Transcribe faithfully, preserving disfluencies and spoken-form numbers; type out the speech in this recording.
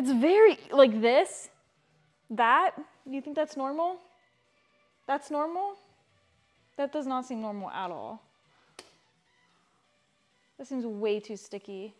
It's very, like this, that, you think that's normal? That's normal? That does not seem normal at all. This seems way too sticky.